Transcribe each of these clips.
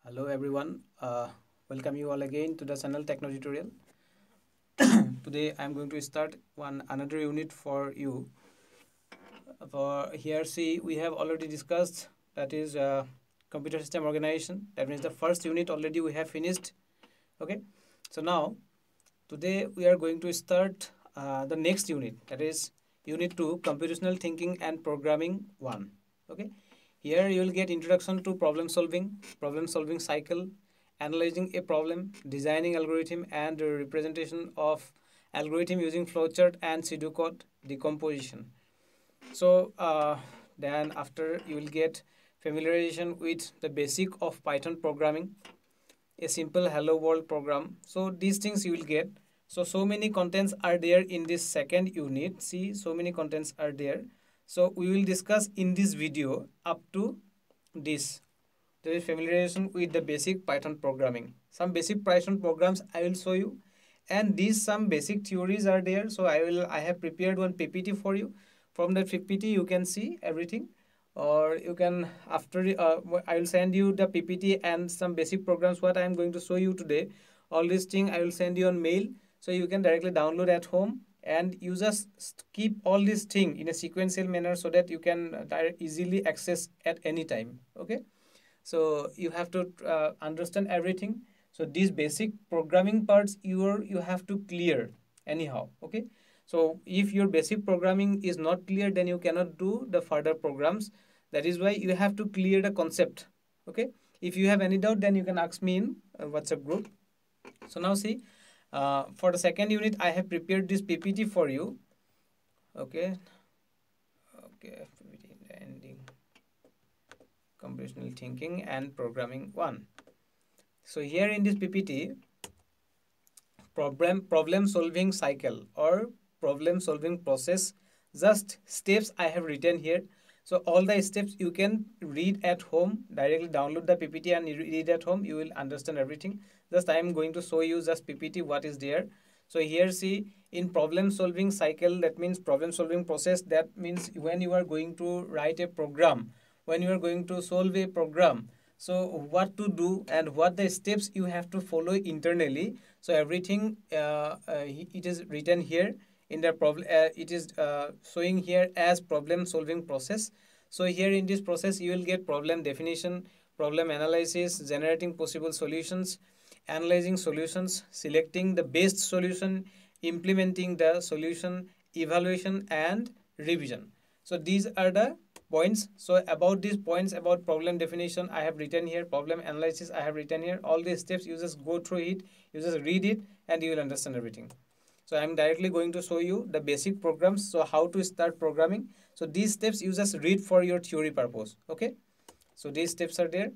Hello everyone, welcome you all again to the channel Techno Tutorial. Today I am going to start another unit for you. For here, see, we have already discussed, that is computer system organization. That means the first unit already we have finished. Okay, so now today we are going to start the next unit, that is unit 2, computational thinking and programming 1. Okay, here you will get introduction to problem solving cycle, analyzing a problem, designing algorithm and representation of algorithm using flowchart and pseudo code decomposition. So then after you will get familiarization with the basic of Python programming, a simple hello world program. So these things you will get. So many contents are there in this second unit. See, so many contents are there. So we will discuss in this video up to this. There is familiarization with the basic Python programming. Some basic Python programs I will show you. And these some basic theories are there. So I have prepared one PPT for you. From that PPT you can see everything. Or you can, after I will send you the PPT and some basic programs what I am going to show you today. All this thing I will send you on mail. So you can directly download at home and you just keep all this thing in a sequential manner so that you can easily access at any time. Okay, so you have to understand everything. So these basic programming parts you have to clear anyhow. Okay, so if your basic programming is not clear, then you cannot do the further programs. That is why you have to clear the concept. Okay, if you have any doubt, then you can ask me in a WhatsApp group. So now see. For the second unit, I have prepared this PPT for you. Okay, PPT ending computational thinking and programming 1. So here in this PPT, problem solving cycle or problem solving process, just steps I have written here. So all the steps you can read at home, directly download the PPT and read at home, you will understand everything. Just I am going to show you just PPT what is there. So here see, in problem solving cycle, that means problem solving process, that means when you are going to write a program, when you are going to solve a program, so what to do and what the steps you have to follow internally. So everything it is written here. In the problem, it is showing here as problem solving process. So here in this process, you will get problem definition, problem analysis, generating possible solutions, analyzing solutions, selecting the best solution, implementing the solution, evaluation and revision. So these are the points. So about these points, about problem definition, I have written here, problem analysis, I have written here. All these steps, you just go through it, you just read it and you will understand everything. So I'm directly going to show you the basic programs. So how to start programming. So these steps you just read for your theory purpose. Okay. So these steps are there.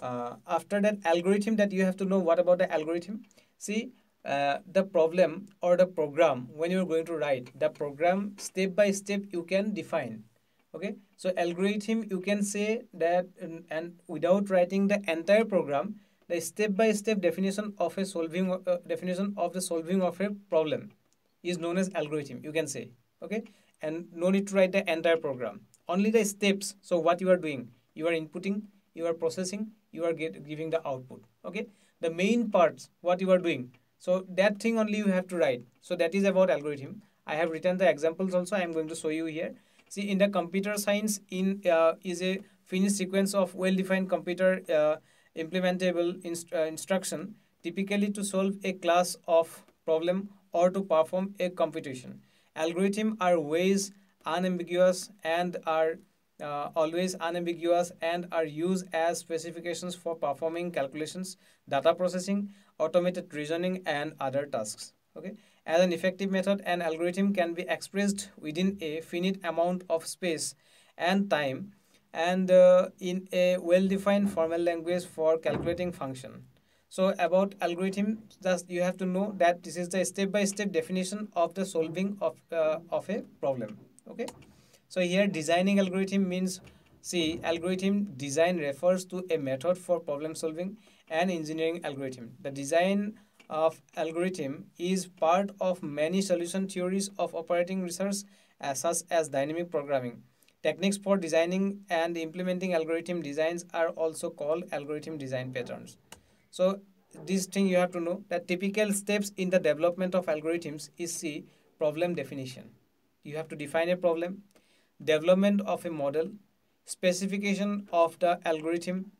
After that, algorithm that you have to know. What about the algorithm? See, the problem or the program, when you're going to write the program step by step, you can define. Okay. So algorithm, you can say that and without writing the entire program, the step-by-step definition of a solving definition of the solving of a problem is known as algorithm, you can say. Okay, and no need to write the entire program, only the steps. So what you are doing, you are inputting, you are processing, you are giving the output. Okay, the main parts what you are doing, so that thing only you have to write. So that is about algorithm. I have written the examples also, I am going to show you here. See, in the computer science, in is a finished sequence of well-defined computer implementable instruction typically to solve a class of problem or to perform a computation. Algorithms are ways unambiguous and are always unambiguous and are used as specifications for performing calculations, data processing, automated reasoning and other tasks. Okay, as an effective method, an algorithm can be expressed within a finite amount of space and time and in a well-defined formal language for calculating function. So about algorithm, just you have to know that this is the step-by-step definition of the solving of a problem. Okay, so here designing algorithm means, see, algorithm design refers to a method for problem solving and engineering algorithm. The design of algorithm is part of many solution theories of operating research, such as dynamic programming. Techniques for designing and implementing algorithm designs are also called algorithm design patterns. So this thing you have to know, that typical steps in the development of algorithms is C, problem definition. You have to define a problem, development of a model, specification of the algorithm,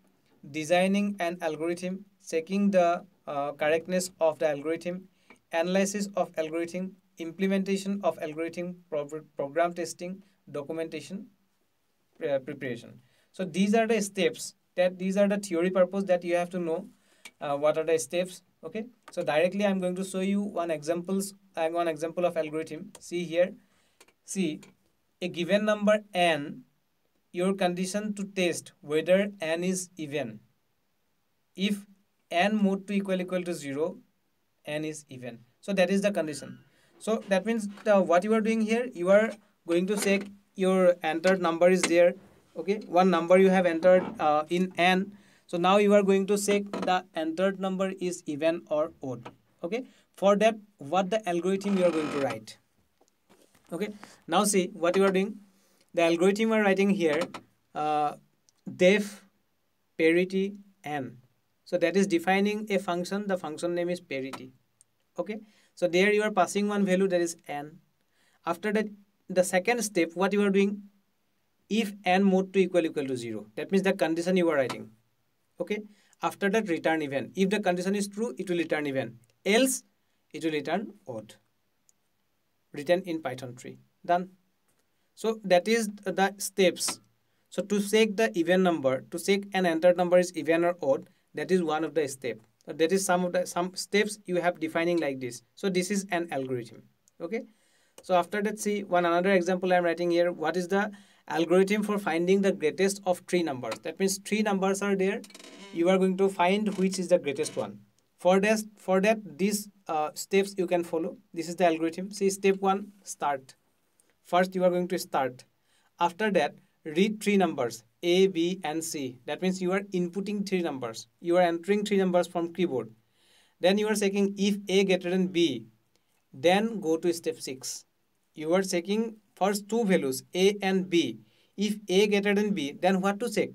designing an algorithm, checking the correctness of the algorithm, analysis of algorithm, implementation of algorithm, program testing, documentation, preparation. So these are the steps, that these are the theory purpose that you have to know. What are the steps? Okay, so directly I'm going to show you one example of algorithm. See here, see a given number n, your condition to test whether n is even. If n mode to ==0, n is even. So that is the condition. So that means what you are doing here, you are going to check your entered number is there. Okay, one number you have entered in n. So now you are going to check the entered number is even or odd. Okay, for that what the algorithm you are going to write. Okay, now see what you are doing. The algorithm you are writing here, def parity n. So that is defining a function. The function name is parity. Okay, so there you are passing one value, that is n. After that, the second step what you are doing, if n mode to =0, that means the condition you are writing. Okay, after that return even. If the condition is true, it will return even, else it will return odd, written in Python 3. Done. So that is the steps. So to check the even number, to check an entered number is even or odd, that is one of the step. So that is some steps you have defining like this. So this is an algorithm. Okay, so after that, see one another example I am writing here. What is the algorithm for finding the greatest of three numbers? That means three numbers are there, you are going to find which is the greatest one. For that these steps you can follow. This is the algorithm. See, step 1, start. First you are going to start. After that, read three numbers A, B and C. That means you are inputting three numbers, you are entering three numbers from keyboard. Then you are checking if A greater than B. Then go to step 6. You are checking first two values, A and B. If A greater than B, then what to check?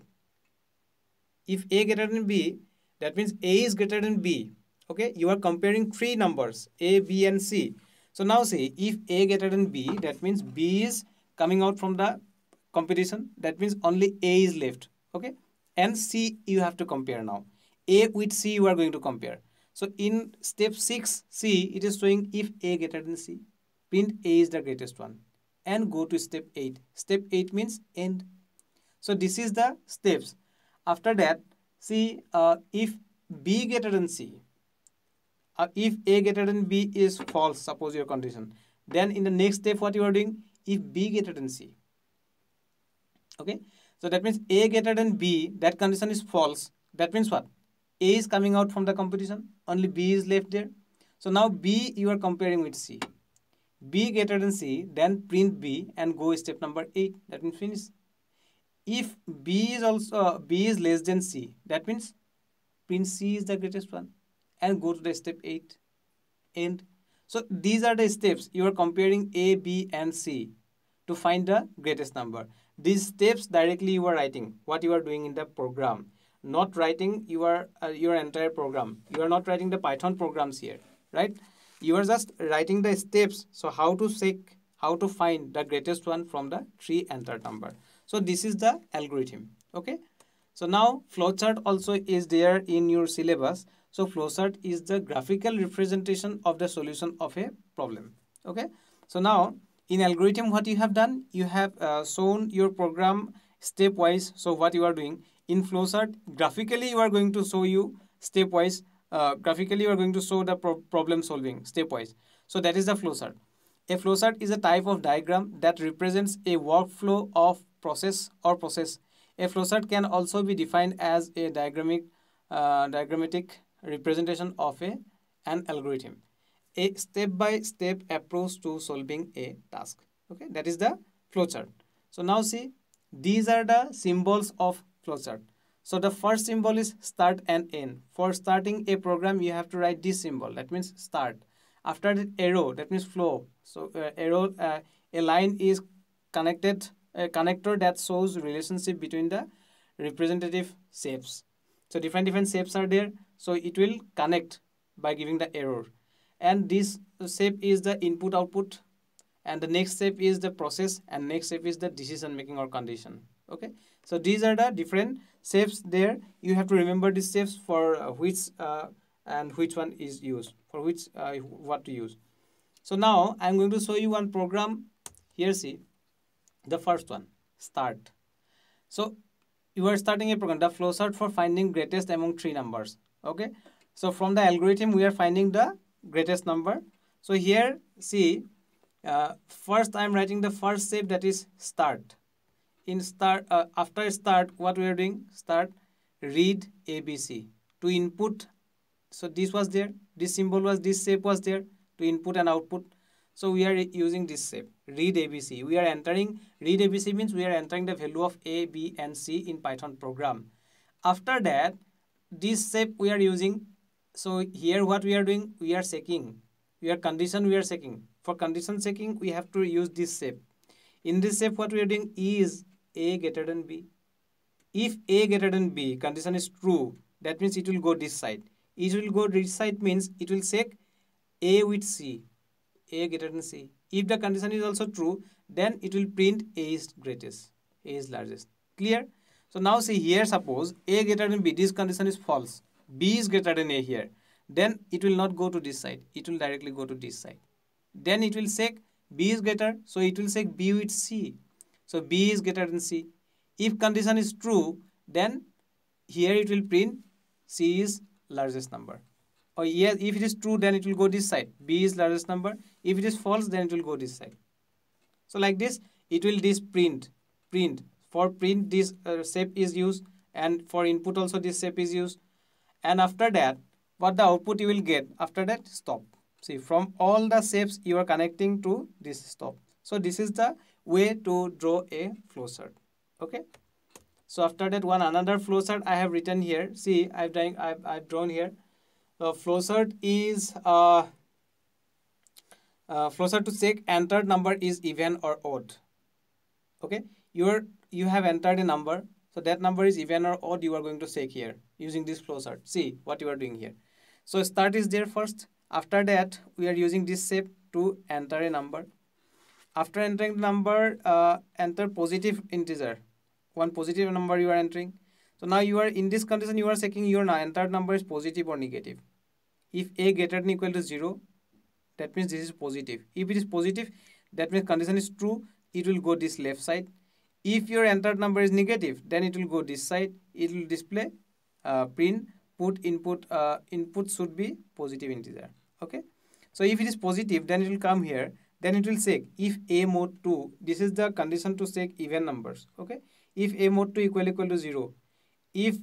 If A greater than B, that means A is greater than B. Okay, you are comparing three numbers, A, B and C. So now see, if A greater than B, that means B is coming out from the competition. That means only A is left. Okay, and C you have to compare now. A with C you are going to compare. So in step 6, C, it is showing if A greater than C, print A is the greatest one. And go to step 8. Step 8 means end. So this is the steps. After that, see if B greater than C, if A greater than B is false, suppose your condition, then in the next step what you are doing, if B greater than C. Okay, so that means A greater than B, that condition is false. That means what? A is coming out from the competition, only B is left there. So now B you are comparing with C. B greater than C, then print B and go step number 8. That means finish. If B is also B is less than C, that means print C is the greatest one and go to the step 8. End. So these are the steps. You are comparing A, B and C to find the greatest number. These steps directly you are writing what you are doing in the program. Not writing your entire program. You are not writing the Python programs here, right? You are just writing the steps. So how to check, how to find the greatest one from the three entered number. So this is the algorithm. Okay, so now flowchart also is there in your syllabus. So flowchart is the graphical representation of the solution of a problem. Okay, so now in algorithm what you have done, you have shown your program stepwise. So what you are doing in flowchart, graphically you are going to show you stepwise. Graphically you are going to show the problem solving stepwise. So that is the flowchart. A flowchart is a type of diagram that represents a workflow of process or process. A flowchart can also be defined as a diagrammatic representation of an algorithm, a step-by-step approach to solving a task. Okay, that is the flowchart. So now see, these are the symbols of flowchart. So the first symbol is start and end. For starting a program, you have to write this symbol. That means start. After the arrow, that means flow. So arrow, a line is connected, a connector that shows relationship between the representative shapes. So different shapes are there. So it will connect by giving the error. And this shape is the input output. And the next step is the process, and next step is the decision making or condition. Okay, so these are the different steps there. You have to remember these steps for which and which one is used, for which what to use. So now I'm going to show you one program. Here, see the first one, start. So you are starting a program, the flowchart for finding greatest among 3 numbers. Okay, so from the algorithm we are finding the greatest number. So here, see. First I'm writing the first shape, that is start. In start, after start, what we are doing, start, read ABC to input. So this was there, this symbol was, this shape was there to input and output. So we are using this shape, read ABC. We are entering, read ABC means we are entering the value of A, B and C in Python program. After that, this shape we are using. So here what we are doing, we are checking, we are condition, we are checking. For condition checking, we have to use this shape. In this shape, what we are doing is A greater than B. If A greater than B condition is true, that means it will go this side. It will go this side means it will check A with C, A greater than C. If the condition is also true, then it will print A is greatest, A is largest. Clear? So now see here, suppose A greater than B, this condition is false. B is greater than A here. Then it will not go to this side. It will directly go to this side. Then it will check B is greater, so it will check B with C. So B is greater than C. If condition is true, then here it will print C is largest number. Or yes, if it is true, then it will go this side. B is largest number. If it is false, then it will go this side. So like this, it will this print. For print, this shape is used, and for input also this shape is used. And after that, what the output you will get, after that, stop. See, from all the shapes you are connecting to this stop. So this is the way to draw a flowchart. Okay. So after that, one another flowchart I have written here. See, I've drawn here. The flowchart is flowchart to check entered number is even or odd. Okay. You have entered a number, so that number is even or odd. You are going to check here using this flowchart. See what you are doing here. So start is there first. After that, we are using this shape to enter a number. After entering the number, enter positive integer. One positive number you are entering. So now you are in this condition, you are checking your entered number is positive or negative. If A greater than or equal to 0, that means this is positive. If it is positive, that means condition is true. It will go this left side. If your entered number is negative, then it will go this side. It will display print. Input should be positive integer. Okay, so if it is positive, then it will come here. Then it will check if A mod 2, this is the condition to check even numbers. Okay, if A mod 2 equal to 0, if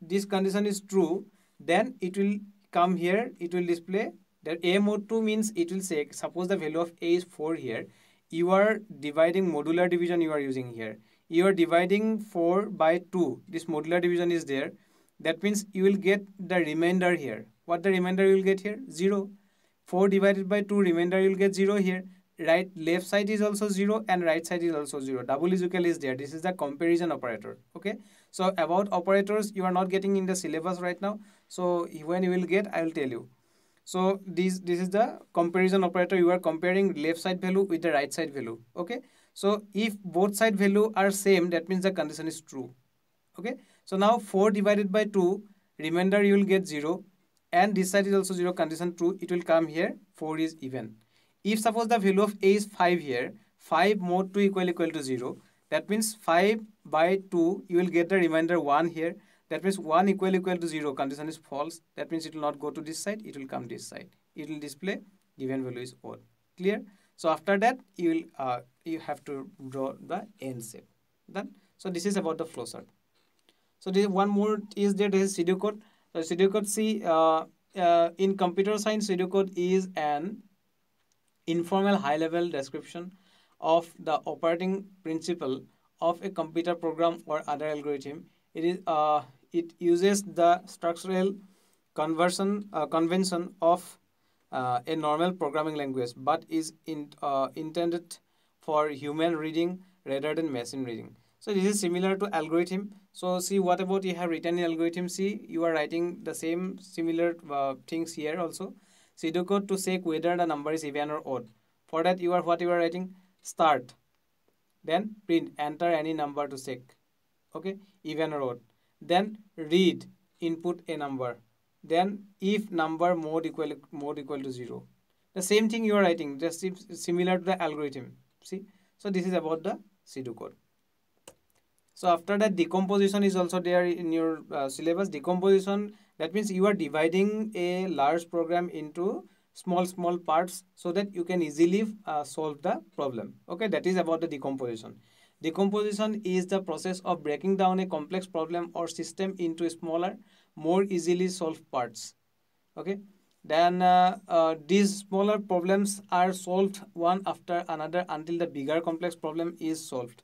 this condition is true, then it will come here. It will display that A mod 2 means it will check. Suppose the value of A is 4 here. You are dividing, modular division you are using here. You are dividing 4 by 2. This modular division is there. That means you will get the remainder here. What the remainder you will get here? 0. 4 divided by 2, remainder you will get 0 here. Right, left side is also 0 and right side is also 0. Double is equal is there. This is the comparison operator. Okay. So about operators, you are not getting in the syllabus right now. So when you will get, I will tell you. So this is the comparison operator. You are comparing left side value with the right side value. Okay. So if both side value are same, that means the condition is true. Okay. So now 4 divided by 2, remainder you will get 0, and this side is also 0, condition true, it will come here, 4 is even. If suppose the value of A is 5 here, 5 mod 2 equal to 0, that means 5 by 2, you will get the remainder 1 here, that means 1 equal to 0, condition is false, that means it will not go to this side, it will come this side. It will display given value is odd. Clear? So after that, you have to draw the end shape. Done? So this is about the flowchart. So this one more is there, this is pseudo code. So pseudo code, see, in computer science, pseudo code is an informal high-level description of the operating principle of a computer program or other algorithm it uses the structural convention of a normal programming language, but is intended for human reading rather than machine reading. So this is similar to algorithm. So see, what about you have written in algorithm C, you are writing the same similar things here also. Pseudo code to check whether the number is even or odd. For that you are what you are writing, start, then print, enter any number to check, okay, even or odd. Then read, input a number. Then if number more equal to 0. The same thing you are writing, just similar to the algorithm. See, so this is about the pseudo code. So after that, decomposition is also there in your syllabus. Decomposition, that means you are dividing a large program into small parts so that you can easily solve the problem. Okay, that is about the decomposition. Decomposition is the process of breaking down a complex problem or system into smaller, more easily solved parts. Okay, then these smaller problems are solved one after another until the bigger complex problem is solved.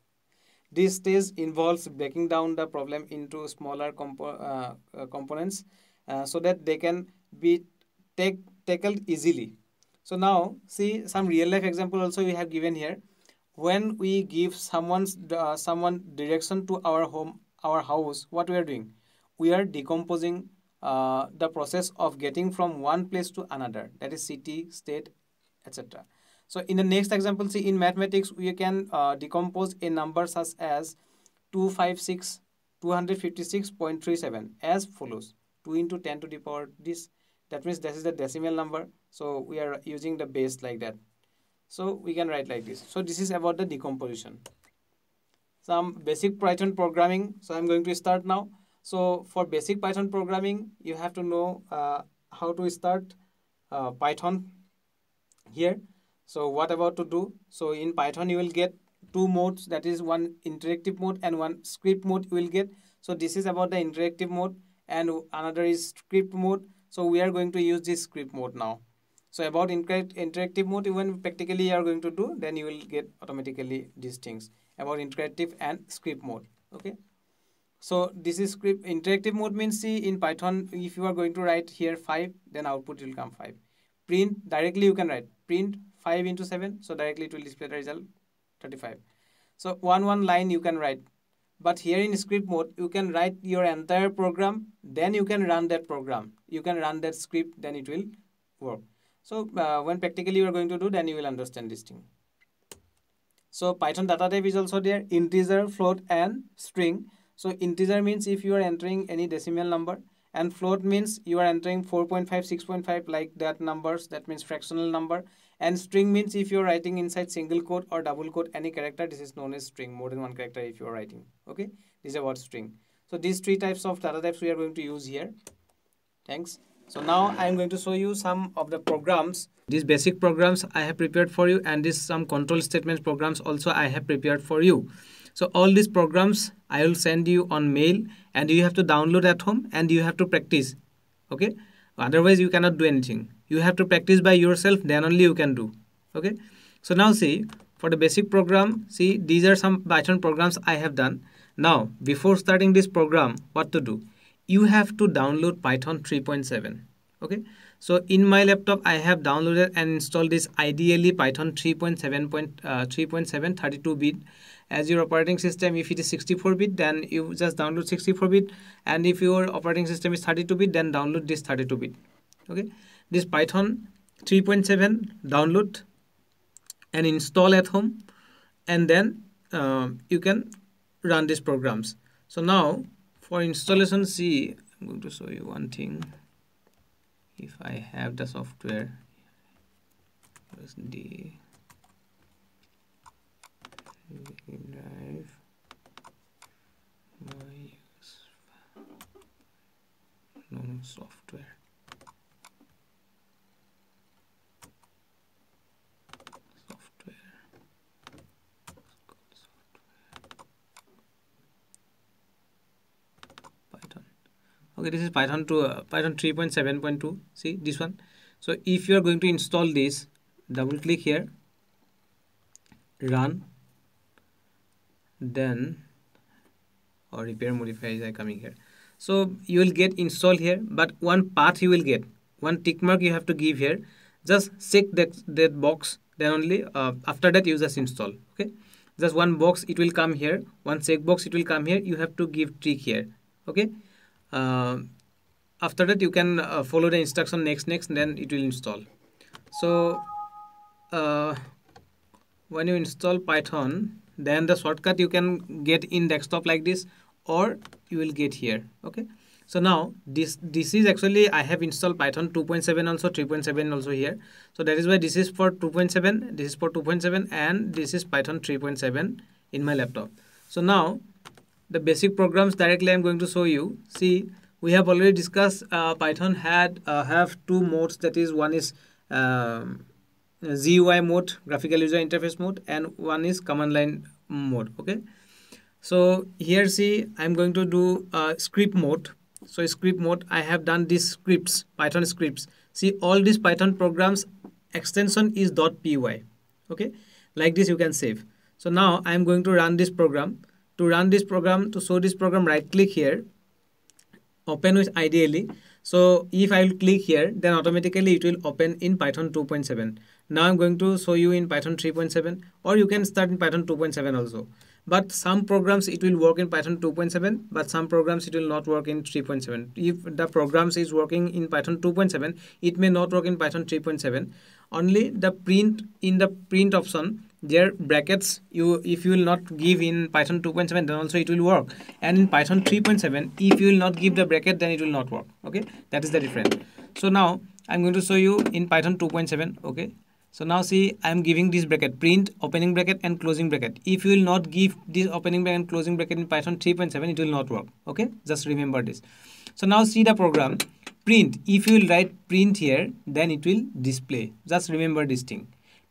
This stage involves breaking down the problem into smaller components so that they can be tackled easily. So now see some real life example also we have given here. When we give someone direction to our home, our house, what we are doing? We are decomposing the process of getting from one place to another, that is city, state, etc. So in the next example, see in mathematics, we can decompose a number such as 256,256.37 as follows. 2 into 10 to the power this, that means this is the decimal number. So we are using the base like that. So we can write like this. So this is about the decomposition. Some basic Python programming. So I'm going to start now. So for basic Python programming, you have to know how to start Python here. So what about to do? So in Python you will get two modes, that is one interactive mode and one script mode you will get. So this is about the interactive mode and another is script mode. So we are going to use this script mode now. So about interactive mode, even practically you are going to do, then you will get automatically these things about interactive and script mode. Okay. So this is script. Interactive mode means, see in Python if you are going to write here 5, then output will come 5. Print, directly you can write print 5 into 7, so directly it will display the result 35. So one line you can write, but here in script mode you can write your entire program, then you can run that program, you can run that script, then it will work. So when practically you are going to do, then you will understand this thing. So Python data type is also there, integer, float and string. So integer means if you are entering any decimal number, and float means you are entering 4.5, 6.5 like that numbers, that means fractional number. And string means if you are writing inside single quote or double quote any character, this is known as string, more than one character if you are writing. Okay, this is about string. So these three types of data types we are going to use here. Thanks. So now I am going to show you some of the programs. These basic programs I have prepared for you, and these some control statements programs also I have prepared for you. So all these programs I will send you on mail, and you have to download at home and you have to practice. Okay, otherwise you cannot do anything. You have to practice by yourself, then only you can do. Okay, so now see for the basic program, see these are some Python programs I have done. Now before starting this program, what to do? You have to download Python 3.7. Okay, so in my laptop I have downloaded and installed this, ideally Python 3.7 32-bit as your operating system. If it is 64-bit, then you just download 64-bit, and if your operating system is 32-bit, then download this 32-bit. Okay, this Python 3.7 download and install at home, and then you can run these programs. So now for installation, see I'm going to show you one thing. If I have the software, press D, drive, no software. Okay, this is Python to Python 3.7.2. see this one. So if you are going to install this, double click here, run, then or repair modifiers are coming here. So you will get installed here, but one path you will get, one tick mark you have to give here. Just check that box, then only after that you just install. Okay, just one box it will come here, one check box it will come here. You have to give tick here. Okay, after that you can follow the instruction next, then it will install. So when you install Python, then the shortcut you can get in desktop like this, or you will get here. Okay, so now this is actually I have installed Python 2.7 also, 3.7 also here. So that is why this is for 2.7, this is for 2.7, and this is Python 3.7 in my laptop. So now the basic programs directly I am going to show you. See, we have already discussed Python had have two modes, that is one is GUI mode, graphical user interface mode, and one is command line mode. Okay, so here see I'm going to do script mode. So script mode, I have done these scripts, Python scripts. See, all these Python programs extension is .py. Okay, like this you can save. So now I'm going to run this program. To run this program, to show this program, right click here, open with IDLE. So if I will click here, then automatically it will open in Python 2.7. Now I'm going to show you in Python 3.7, or you can start in Python 2.7 also. But some programs it will work in Python 2.7, but some programs it will not work in 3.7. If the programs is working in Python 2.7, it may not work in Python 3.7. Only the print, in the print option, there brackets, if you will not give in Python 2.7, then also it will work. And in Python 3.7, if you will not give the bracket, then it will not work. Okay, that is the difference. So now I'm going to show you in Python 2.7. okay, so now see, I'm giving this bracket, print opening bracket and closing bracket. If you will not give this opening bracket and closing bracket in Python 3.7, it will not work. Okay, just remember this. So now see the program print. If you will write print here, then it will display. Just remember this thing.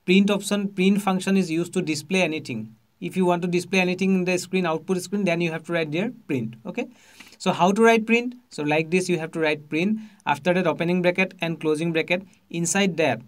Print option, print function is used to display anything. If you want to display anything in the screen, output screen, then you have to write there print. Okay, so how to write print? So like this you have to write print, after that opening bracket and closing bracket, inside that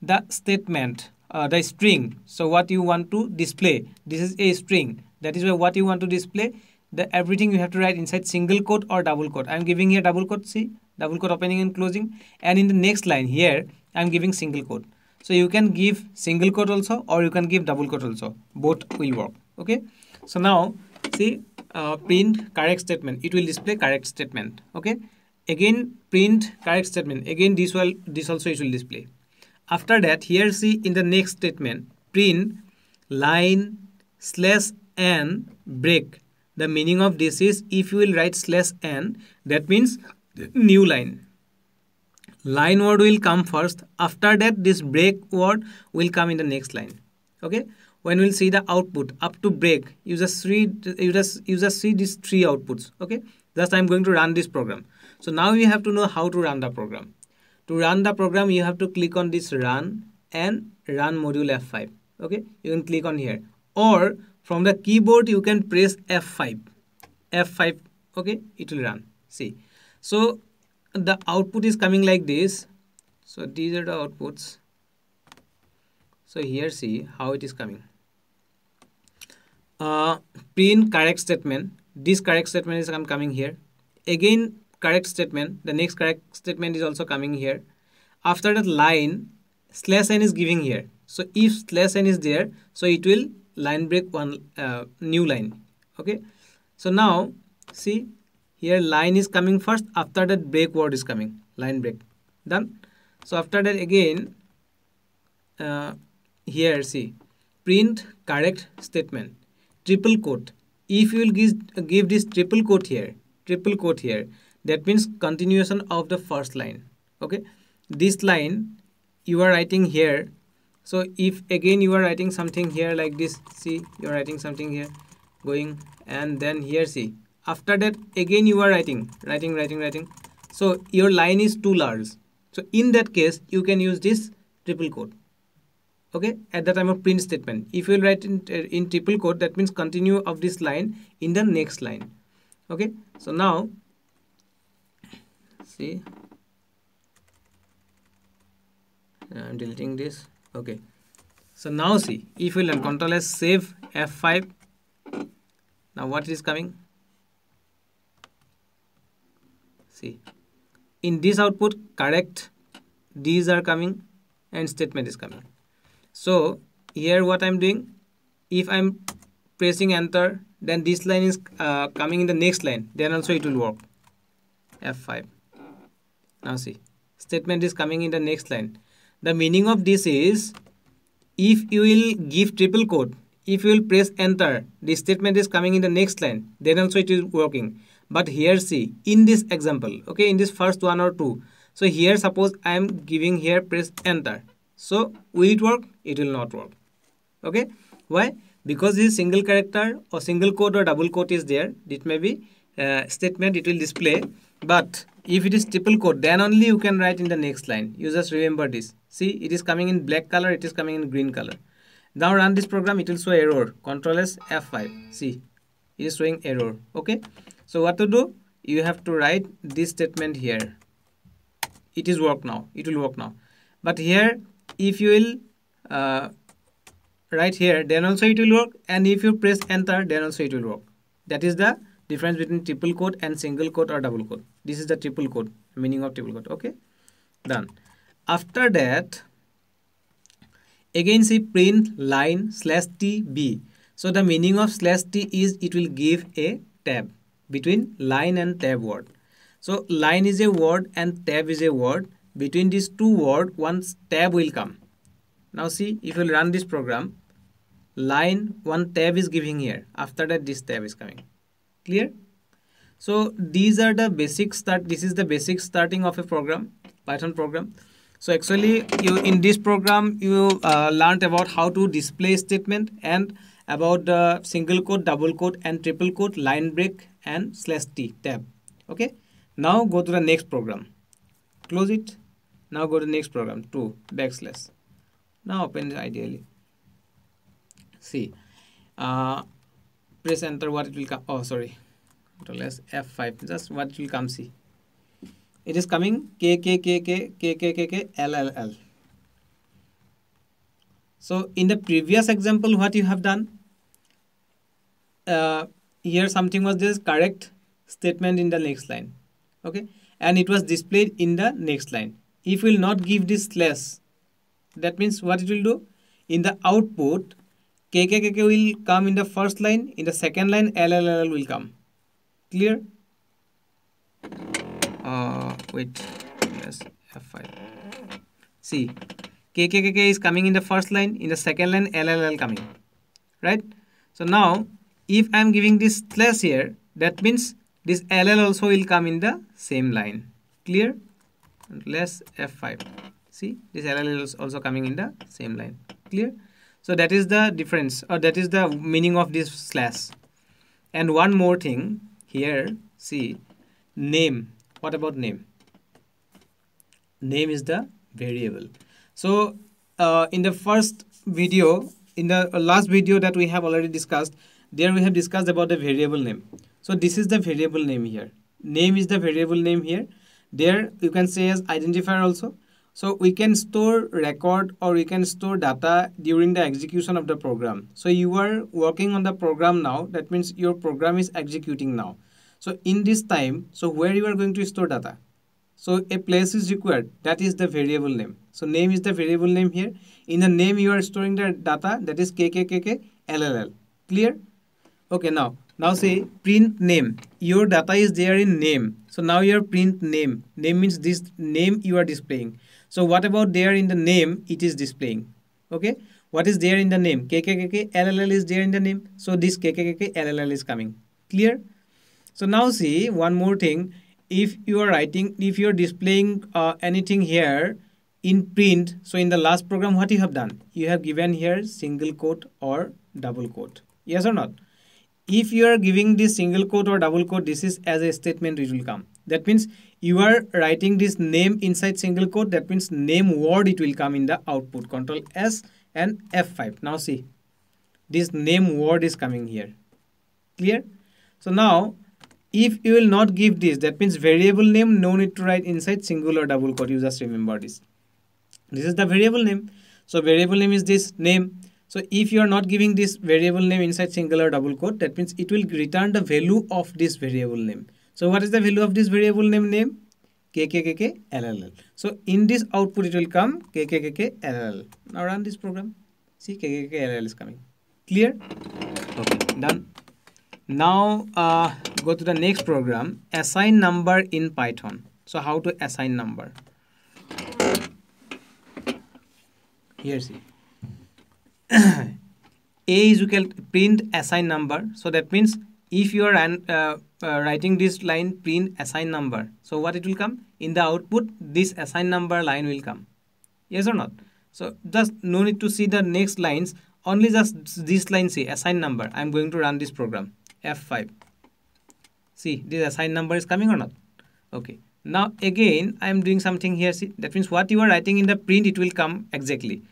the statement, the string. So what you want to display, this is a string, that is why what you want to display, the everything you have to write inside single quote or double quote. I am giving here double quote. See, double quote opening and closing, and in the next line here I am giving single quote. So you can give single quote also, or you can give double quote also, both will work. Okay, so now see, print correct statement, it will display correct statement. Okay, again print correct statement, again this also it will display. After that here see, in the next statement, print line slash n break. The meaning of this is, if you will write slash n, that means new line. Line word will come first, after that this break word will come in the next line. Okay, when we'll see the output up to break, you just see these three outputs. Okay, just I'm going to run this program. So now you have to know how to run the program. To run the program, you have to click on this run and run module F5. Okay, you can click on here, or from the keyboard you can press F5. Okay, it will run. See, so the output is coming like this. So these are the outputs. So here see how it is coming. Print correct statement, this correct statement is coming here. Again correct statement, the next correct statement is also coming here. After that line slash n is giving here. So if slash n is there, so it will line break one new line. Okay, so now see, here line is coming first, after that break word is coming, line break. Done. So after that again, here see, print correct statement, triple quote. If you will give this triple quote here, that means continuation of the first line. Okay, this line you are writing here. So if again you are writing something here like this, see, you are writing something here, going, and then here see, after that again you are writing. So your line is too large, so in that case you can use this triple quote. Okay, at the time of print statement, if you will write in triple quote, that means continue of this line in the next line. Okay, so now see, I'm deleting this. Okay, so now see, if you will control S, save F5, now what is coming? See, in this output, correct, these are coming and statement is coming. So here what I'm doing, if I'm pressing enter, then this line is coming in the next line, then also it will work. F5. Now see, statement is coming in the next line. The meaning of this is, if you will give triple quote, if you will press enter, the statement is coming in the next line, then also it is working. But here see, in this example, okay, in this first one or two, so here suppose I am giving here press enter. So will it work? It will not work. Okay, why? Because this single character or single quote or double quote is there, it may be statement it will display. But if it is triple quote, then only you can write in the next line. You just remember this. See, it is coming in black color, it is coming in green color. Now run this program, it will show error. Ctrl S, F5. See, it is showing error. Okay, so what to do? You have to write this statement here. It is work now, it will work now. But here, if you will write here, then also it will work. And if you press enter, then also it will work. That is the difference between triple quote and single quote or double quote. This is the triple quote, meaning of triple quote. Okay, done. After that, again see print line slash tb. So the meaning of slash t is it will give a tab between line and tab word. So line is a word and tab is a word. Between these two words, one tab will come. Now see, if you run this program, line, one tab is giving here. After that, this tab is coming. Clear? So these are the basic start. This is the basic starting of a program, Python program. So actually, you in this program you learned about how to display statement and about the single quote, double quote, and triple quote, line break, and slash t tab. Okay. Now go to the next program. Close it. Now go to the next program. 2 backslash. Now open it ideally. See. Press enter, what it will come. Oh, sorry. F5. Just what it will come. See. It is coming KKKKKKKKLLL. So in the previous example, what you have done? Here something was this correct statement in the next line. Okay. And it was displayed in the next line. If we will not give this slash, that means what it will do? In the output, KKKK will come in the first line, in the second line, LLLL will come. Clear? Wait, yes, F5. See, KKKK is coming in the first line, in the second line, LLL coming. Right? So now, if I am giving this slash here, that means this LL also will come in the same line. Clear? Less F5. See, this LL is also coming in the same line. Clear? So that is the difference, or that is the meaning of this slash. And one more thing here, see, name. What about name? Name is the variable. So in the first video, in the last video that we have already discussed, there we have discussed about the variable name. So this is the variable name here. Name is the variable name here. There you can say as identifier also. So we can store record or we can store data during the execution of the program. So you are working on the program now. That means your program is executing now. So in this time, so where you are going to store data? So a place is required. That is the variable name. So name is the variable name here. In the name you are storing the data. That is KKKKLLL. Clear? Okay, now say print name. Your data is there in name. So now your print name. Name means this name you are displaying. So what about there in the name? It is displaying. Okay. What is there in the name? KKKKLLL is there in the name. So this KKKKLLL is coming. Clear? So now see one more thing. If you are writing, if you are displaying anything here in print. So in the last program, what you have done? You have given here single quote or double quote. Yes or not? If you are giving this single quote or double quote, this is as a statement it will come. That means you are writing this name inside single quote. That means name word it will come in the output. Control S and F5. Now see, this name word is coming here. Clear? So now, if you will not give this, that means variable name, no need to write inside single or double quote. You just remember this. This is the variable name. So variable name is this name. So if you are not giving this variable name inside single or double quote, that means it will return the value of this variable name. So what is the value of this variable name? KKKKLLL. So in this output it will come KKKKLLL. Now run this program. See, KKKLLL is coming. Clear? Okay, done. Now go to the next program, assign number in Python. So how to assign number? Here see. A is equal to print assign number. So that means if you are writing this line print assign number, so what it will come in the output, this assign number line will come. Yes or not? So just no need to see the next lines, only just this line, see assign number. I am going to run this program, F5. See, this assign number is coming or not? Okay. Now again I am doing something here, see, that means what you are writing in the print it will come exactly.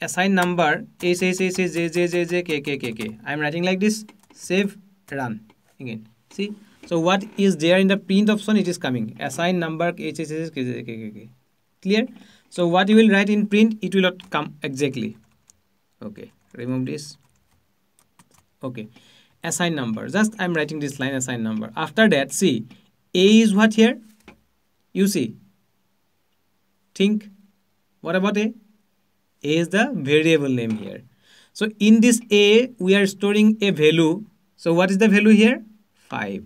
Assign number SSSSJJJJKKKK. I am writing like this, save, run again. See, so what is there in the print option, it is coming assign number SSSSJJKKK. Clear? So what you will write in print it will not come exactly. Okay, remove this. Okay, assign number, just I am writing this line assign number. After that, see, A is what here? You see, think what about A? A is the variable name here. So in this A, we are storing a value. So what is the value here? 5.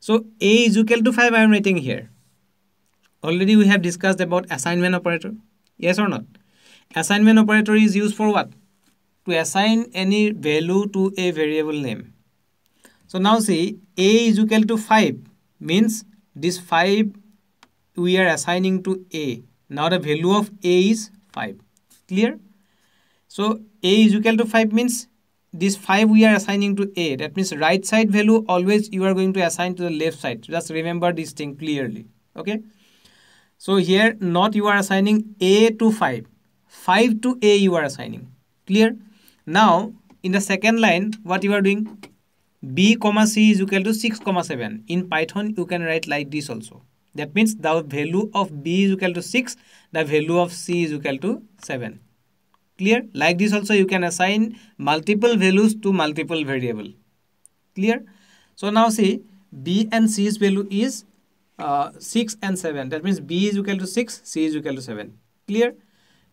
So A is equal to 5, I am writing here. Already we have discussed about assignment operator. Yes or not? Assignment operator is used for what? To assign any value to a variable name. So now see, A is equal to 5 means this 5 we are assigning to A. Now the value of A is 5. Clear? So A is equal to 5 means this 5 we are assigning to A. That means right side value always you are going to assign to the left side. Just remember this thing clearly. Okay, so here not you are assigning A to 5, 5 to A you are assigning. Clear? Now in the second line what you are doing, B comma C is equal to 6 comma 7. In Python you can write like this also. That means the value of B is equal to 6, the value of C is equal to 7. Clear? Like this also you can assign multiple values to multiple variable. Clear? So now see, B and C's value is 6 and 7. That means B is equal to 6, C is equal to 7. Clear?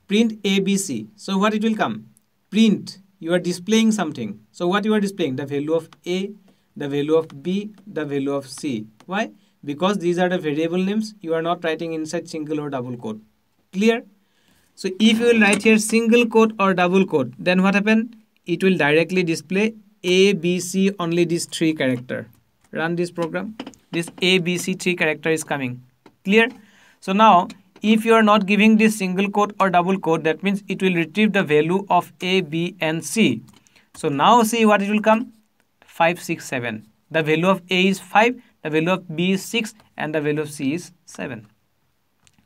Print A, B, C. So what it will come? Print, you are displaying something. So what you are displaying? The value of A, the value of B, the value of C. Why? Because these are the variable names, you are not writing inside single or double quote. Clear? So if you will write here single quote or double quote, then what happened? It will directly display A, B, C, only these 3 character. Run this program. This A, B, C 3 character is coming. Clear? So now if you are not giving this single quote or double quote, that means it will retrieve the value of A, B and C. So now see what it will come? 5, 6, 7. The value of A is 5. The value of B is 6 and the value of C is 7.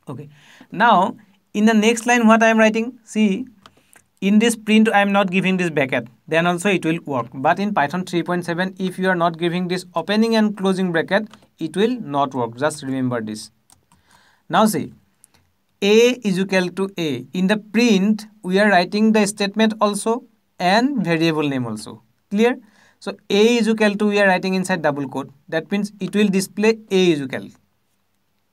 Okay. Now, in the next line, what I am writing? See, in this print, I am not giving this bracket. Then also it will work. But in Python 3.7, if you are not giving this opening and closing bracket, it will not work. Just remember this. Now see, A is equal to A. In the print, we are writing the statement also and variable name also. Clear? So A is equal to, we are writing inside double quote. That means it will display A is equal,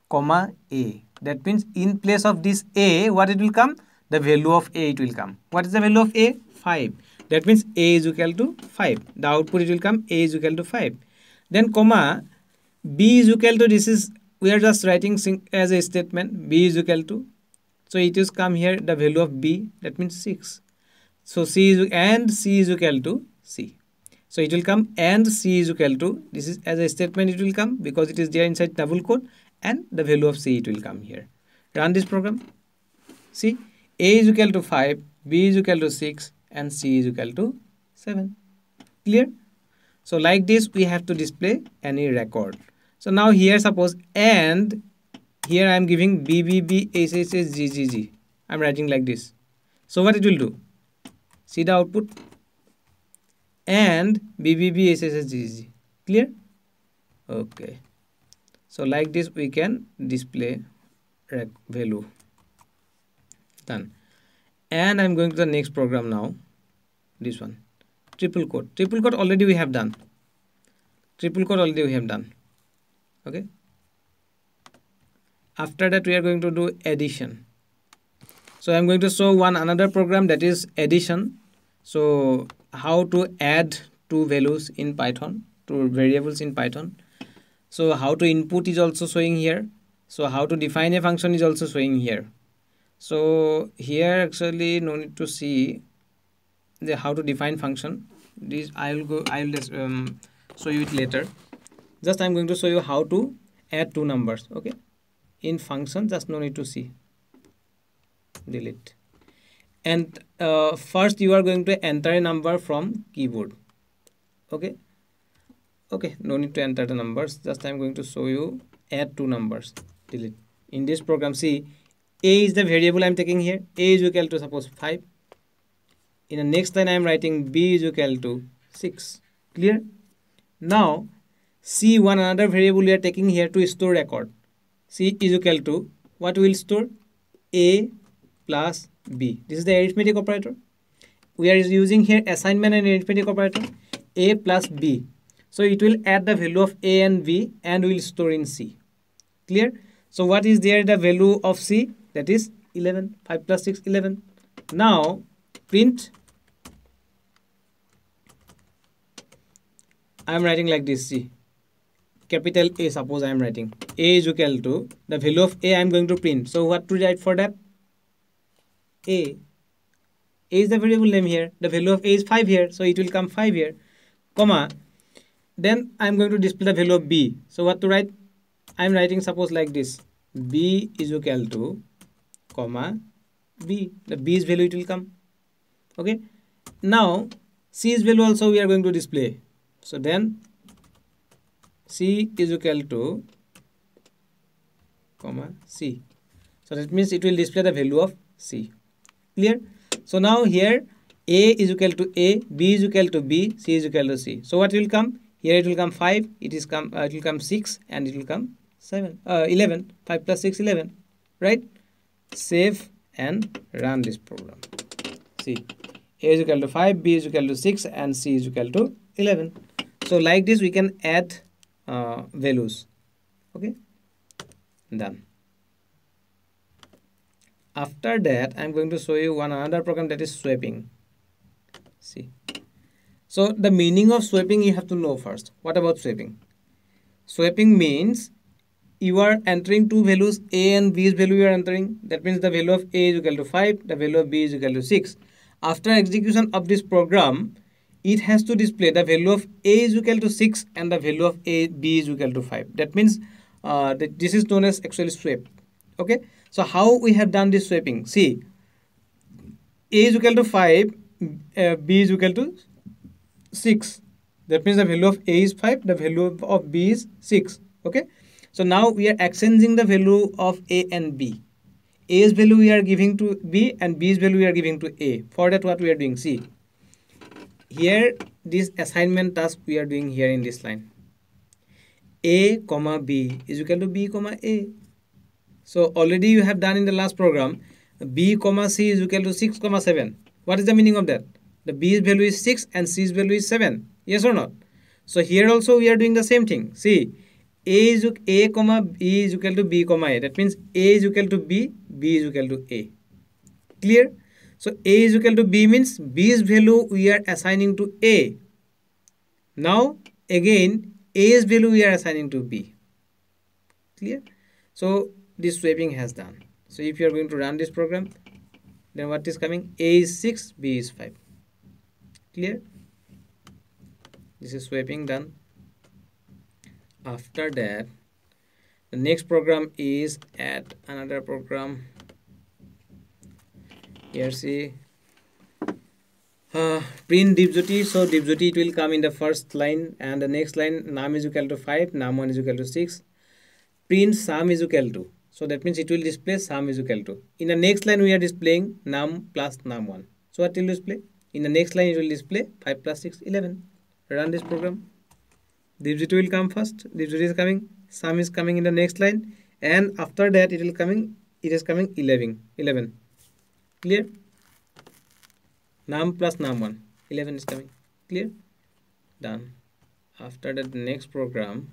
comma A. That means in place of this A, what it will come? The value of A it will come. What is the value of A? 5. That means A is equal to 5. The output it will come A is equal to 5. Then comma B is equal to, this is, we are just writing as a statement, B is equal to. So it is come here, the value of B, that means 6. So C is, and C is equal to C. So it will come and C is equal to, this is as a statement it will come because it is there inside double quote, and the value of C it will come here. Run this program. See, A is equal to 5, B is equal to 6 and C is equal to 7. Clear? So like this we have to display any record. So now here suppose, and here I am giving B, B, B, H, H, H, G, G, G. I am writing like this. So what it will do? See the output? And BBBSSSGG. Clear? Okay. So like this we can display value. Done. And I'm going to the next program now. This one. Triple quote. Triple quote already we have done. Okay, after that we are going to do addition. So I'm going to show one another program, that is addition. So how to add two values in Python, two variables in Python. So how to input is also showing here. So how to define a function is also showing here. So here actually no need to see the how to define function. This I'll just show you it later. Just I'm going to show you how to add two numbers. Okay, in function, just no need to see. Delete. And first you are going to enter a number from keyboard. Okay. Okay, no need to enter the numbers. Just I'm going to show you add two numbers. Delete. In this program, see, a is the variable I'm taking here. A is equal to suppose 5. In the next line, I'm writing b is equal to 6. Clear? Now, c, one another variable we are taking here to store record. C is equal to what we will store? A plus b. This is the arithmetic operator. We are using here assignment and arithmetic operator. A plus b. So it will add the value of a and b and will store in c. Clear? So what is there the value of c? That is 11. 5 plus 6, 11. Now, print. I am writing like this, see, capital A, suppose I am writing. A is equal to, the value of A I am going to print. So what to write for that? A. A is the variable name here. The value of A is 5 here. So it will come 5 here. Comma. Then I am going to display the value of B. So what to write? I am writing suppose like this. B is equal to, comma, B. The B's value it will come. Okay. Now, C's value also we are going to display. So then C is equal to, comma, C. So that means it will display the value of C. Clear? So now here A is equal to A, B is equal to B, C is equal to C. So what will come? Here it will come 5, it will come 6 and it will come 11. 5 plus 6, 11. Right? Save and run this program. See, A is equal to 5, B is equal to 6 and C is equal to 11. So like this we can add values. Okay, done. After that I'm going to show you one another program, that is swapping. See, so the meaning of swapping you have to know first. What about swapping? Swapping means you are entering two values, a and b's value you are entering. That means the value of a is equal to 5, the value of b is equal to 6. After execution of this program, it has to display the value of a is equal to 6 and the value of b is equal to 5. That means that this is known as actually swap. Okay. So how we have done this swapping? See, a is equal to 5, b is equal to 6. That means the value of a is 5, the value of b is 6. Okay. So now we are exchanging the value of a and b. A's value we are giving to b and b's value we are giving to a. For that what we are doing? See, here this assignment task we are doing here in this line. A comma b is equal to b comma a. So already you have done in the last program, b comma c is equal to 6 comma 7. What is the meaning of that? The b's value is 6 and c's value is 7. Yes or not? So here also we are doing the same thing. See, a comma b is equal to b comma a. That means a is equal to b, b is equal to a. Clear? So a is equal to b means b's value we are assigning to a. Now again a's value we are assigning to b. Clear? So this swapping has done. So if you are going to run this program, then what is coming? A is 6, b is 5. Clear? This is swapping done. After that, the next program is add another program. Here see, print divjoti. So divjoti it will come in the first line and the next line. Num is equal to 5, num1 is equal to 6. Print sum is equal to. So that means it will display sum is equal to. In the next line we are displaying num plus num1. So what will display? In the next line it will display 5 plus 6, 11. Run this program. Divjoti will come first. Divjoti is coming. Sum is coming in the next line. And after that it will coming. It is coming 11. Clear? Num plus num1, 11 is coming. Clear? Done. After that, the next program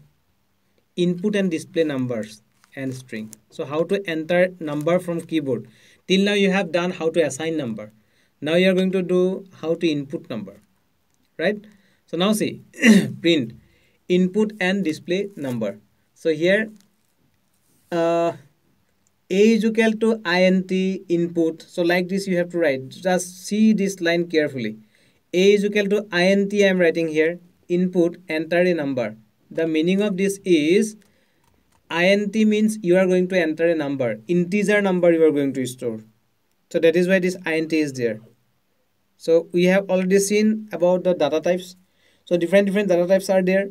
input and display numbers and string. So how to enter number from keyboard. Till now you have done how to assign number. Now you are going to do how to input number, right? So now see print input and display number. So here a is equal to int input. So like this you have to write. Just see this line carefully. A is equal to int, I am writing here, input, enter a number. The meaning of this is int means you are going to enter a number, integer number you are going to store. So that is why this int is there. So we have already seen about the data types. So different data types are there.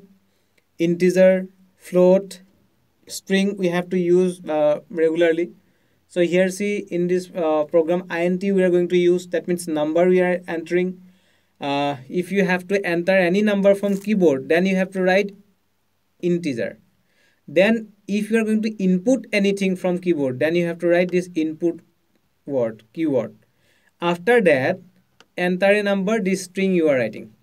Integer, float, string we have to use regularly. So here see in this program int we are going to use. That means number we are entering. If you have to enter any number from keyboard, then you have to write integer. Then if you are going to input anything from keyboard, then you have to write this input word, keyword. After that, enter a number, this string you are writing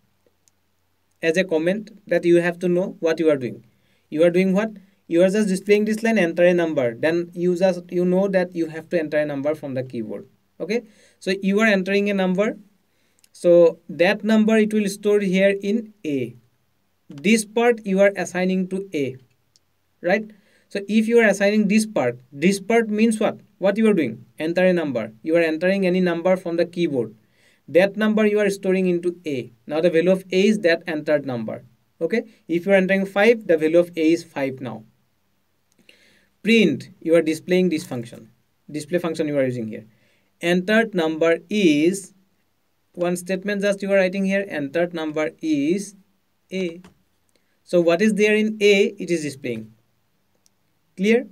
as a comment that you have to know what you are doing. You are doing what? You are just displaying this line, enter a number. Then you know that you have to enter a number from the keyboard. Okay. So you are entering a number. So that number it will store here in A. This part you are assigning to A. Right? So if you are assigning this part means what? What you are doing? Enter a number. You are entering any number from the keyboard. That number you are storing into A. Now the value of A is that entered number. Okay. If you are entering 5, the value of A is 5 now. Print, you are displaying this function. Display function you are using here. Entered number is, one statement just you are writing here, entered number is A. So what is there in A, it is displaying. Clear?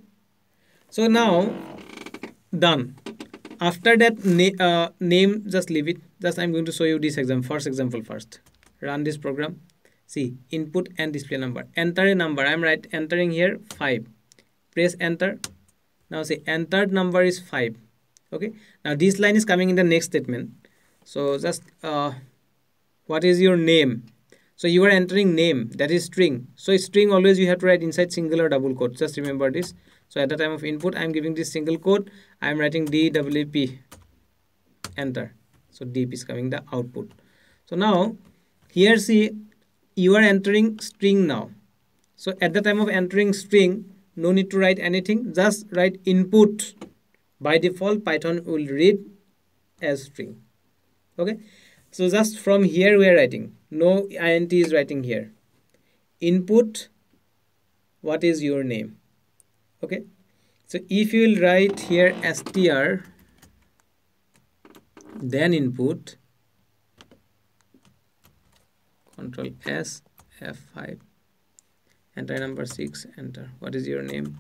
So now, done. After that name, just leave it. Just I'm going to show you this first example first. Run this program. See, input and display number. Enter a number. I'm entering here 5. Press enter. Now see, entered number is 5. Okay. Now this line is coming in the next statement. So just what is your name? So you are entering name, that is string. So string always you have to write inside single or double quote. Just remember this. So at the time of input, I am giving this single quote. I am writing DWP. Enter. So DWP is coming the output. So now here see you are entering string now. So at the time of entering string, no need to write anything. Just write input. By default, Python will read as string. Okay. So just from here we are writing, no int is writing here. Input, what is your name? Okay. So if you will write here str, then input, control S, F5, enter number 6, enter. What is your name?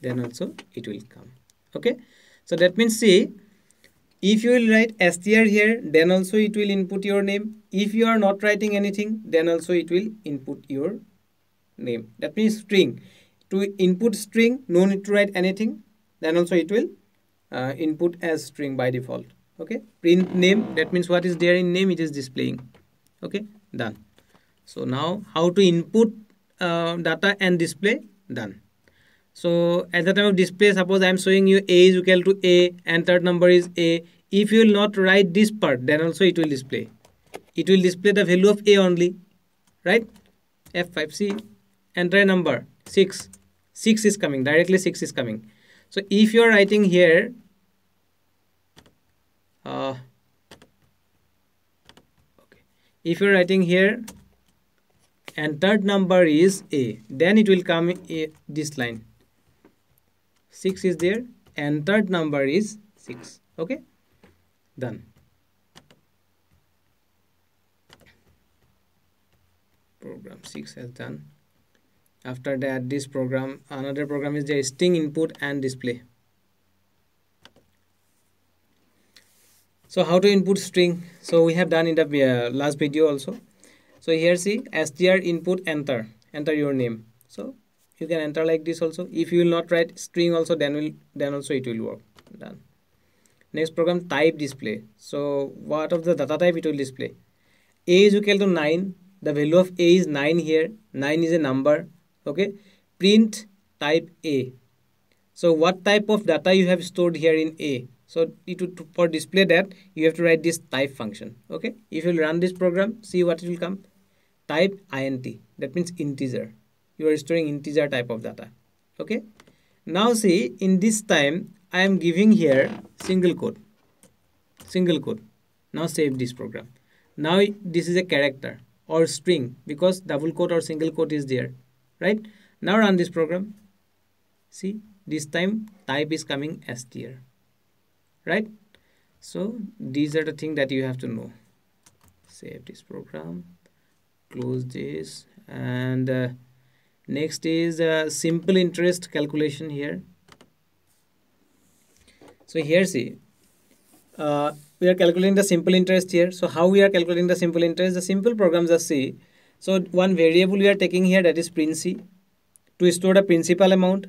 Then also it will come. Okay. So that means see, if you will write str here, then also it will input your name. If you are not writing anything, then also it will input your name. That means string. To input string, no need to write anything. Then also it will input as string by default. Okay. Print name. That means what is there in name, it is displaying. Okay. Done. So now how to input data and display. Done. So at the time of display, suppose I am showing you A is equal to A, entered number is A. If you will not write this part, then also it will display. It will display the value of A only, right? F5C, enter number 6. 6 is coming, directly 6 is coming. So if you are writing here, if you are writing here, entered number is A, then it will come in this line. 6 is there, entered number is 6. Okay, done. Program 6 has done. After that, this program, another program is there, string input and display. So how to input string? So we have done in the last video also. So here see str input, enter, enter your name. So you can enter like this also. If you will not write string also, then also it will work. Done. Next program, type display. So what of the data type it will display? A is equal to 9. The value of a is 9 here. 9 is a number. Okay. Print type a. So what type of data you have stored here in a? So for display that, you have to write this type function. Okay. If you run this program, see what it will come. Type int. That means integer. You are storing integer type of data. Okay. Now see, in this time, I am giving here single quote. Single quote. Now save this program. Now this is a character or string because double quote or single quote is there, right? Now run this program. See, this time type is coming as str, right? So these are the things that you have to know. Save this program, close this, and next is simple interest calculation here. So here see, we are calculating the simple interest here. So how we are calculating the simple interest? The simple programs are C. So one variable we are taking here, that is princi, to store the principal amount.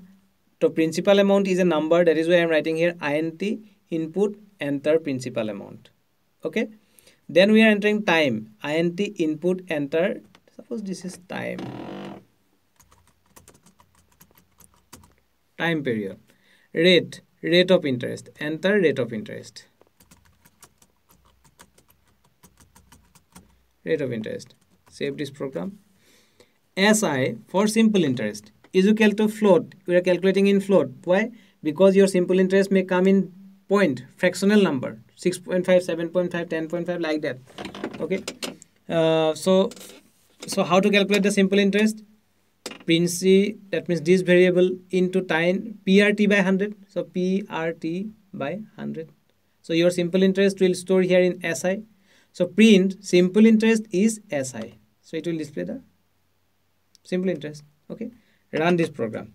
So principal amount is a number. That is why I am writing here int input enter principal amount. Okay. Then we are entering time. Int input enter. Suppose this is time. Time period. Rate. Rate of interest. Enter rate of interest. Rate of interest. Save this program. SI for simple interest is equal to float. We are calculating in float. Why? Because your simple interest may come in point, fractional number, 6.5, 7.5, 10.5, like that. Okay. So how to calculate the simple interest? Princi, that means this variable, into time, PRT by 100. So PRT by 100. So your simple interest will store here in SI. So print simple interest is SI. So it will display the simple interest. Okay. Run this program.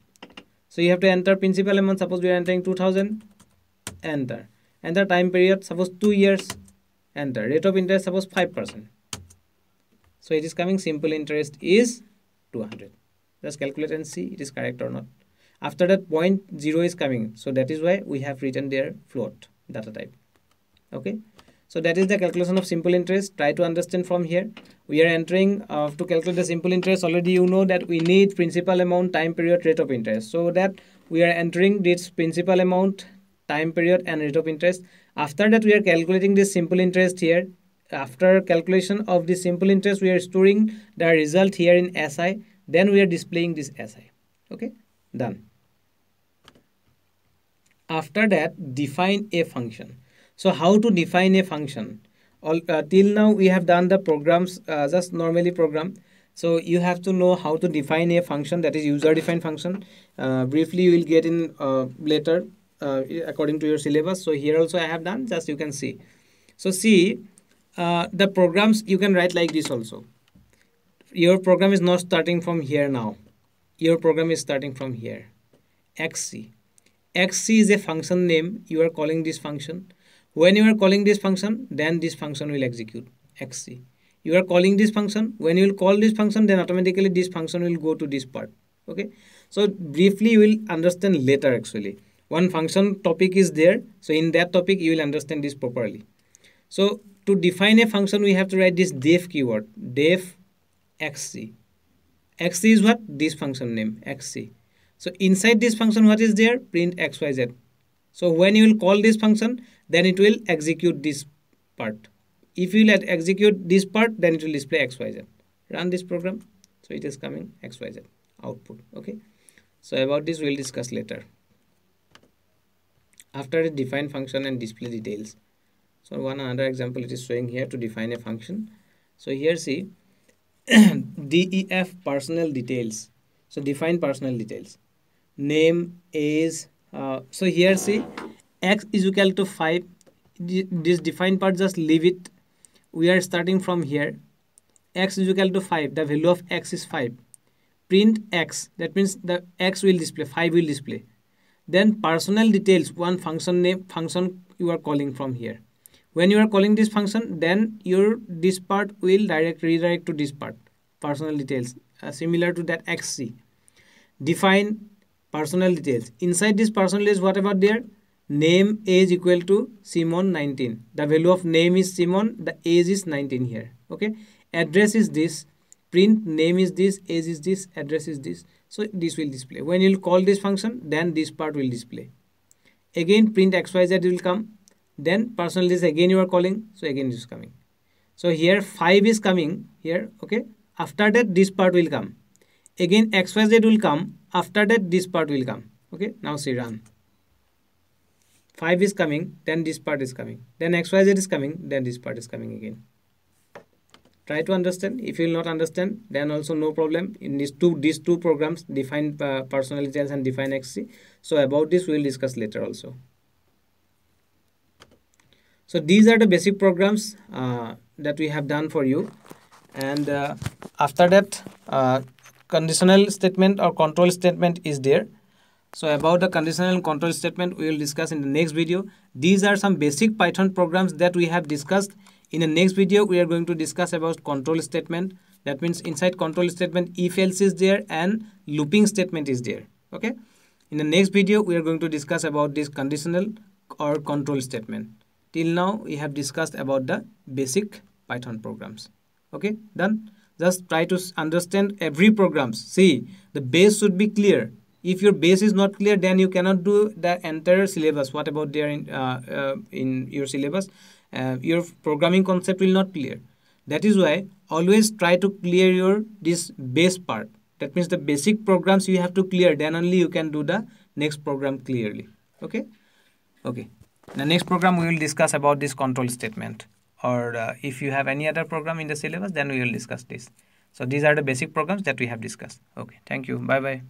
So you have to enter principal amount. Suppose we are entering 2000. Enter. Enter time period. Suppose 2 years. Enter. Rate of interest. Suppose 5%. So it is coming simple interest is 200. Just calculate and see it is correct or not. After that, 0.0 is coming. So that is why we have written there float data type. Okay. So that is the calculation of simple interest. Try to understand from here. We are entering to calculate the simple interest. Already you know that we need principal amount, time period, rate of interest. So that we are entering this principal amount, time period, and rate of interest. After that, we are calculating this simple interest here. After calculation of this simple interest, we are storing the result here in SI. Then we are displaying this SI. Okay, done. After that, define a function. So how to define a function? Till now we have done the programs, just normally program. So you have to know how to define a function, that is user defined function. Briefly you will get in later according to your syllabus. So here also I have done, just you can see. So see, the programs you can write like this also. Your program is not starting from here now. Your program is starting from here. Xc. Xc is a function name. You are calling this function. When you are calling this function, then this function will execute, xc. You are calling this function. When you will call this function, then automatically this function will go to this part. Okay. So briefly you will understand later actually. One function topic is there. So in that topic, you will understand this properly. So to define a function, we have to write this def keyword, def xc. Xc is what? This function name, xc. So inside this function, what is there? Print xyz. So when you will call this function, then it will execute this part. If you let execute this part, then it will display XYZ. Run this program. So it is coming XYZ output. Okay. So about this we will discuss later. After the define function and display details. So one another example it is showing here to define a function. So here see DEF personal details. So define personal details. Name, age. So here see, x is equal to 5. This defined part, just leave it. We are starting from here. X is equal to 5. The value of x is 5. Print x. That means the x will display, 5 will display. Then personal details, one function name, function you are calling from here. When you are calling this function, then this part will redirect to this part. Personal details, similar to that xc. Define personal details. Inside this personal is what about there? Name age equal to Simon 19. The value of name is Simon. The age is 19 here. Okay. Address is this. print name is this, age is this, address is this. So this will display. When you will call this function, then this part will display. Again print xyz will come. Then personal list again you are calling, so again this is coming. So here 5 is coming here, okay. After that this part will come. Again xyz will come. After that this part will come. Okay, now see run. 5 is coming, then this part is coming. Then xyz is coming, then this part is coming again. Try to understand. If you will not understand, then also no problem. In these two programs, define personal details and define xc. So about this we will discuss later also. So these are the basic programs that we have done for you. And after that, conditional statement or control statement is there. So about the conditional and control statement we will discuss in the next video. These are some basic Python programs that we have discussed. In the next video, we are going to discuss about control statement. That means inside control statement, if else is there and looping statement is there. Okay. In the next video, we are going to discuss about this conditional or control statement. Till now, we have discussed about the basic Python programs. Okay, done. Just try to understand every program. See, the base should be clear. If your base is not clear, then you cannot do the entire syllabus. What about there in your syllabus? Your programming concept will not clear. That is why always try to clear your this base part. That means the basic programs you have to clear, then only you can do the next program clearly. Okay, okay. The next program we will discuss about this control statement, or if you have any other program in the syllabus, then we will discuss this. So these are the basic programs that we have discussed. Okay, thank you. Bye bye.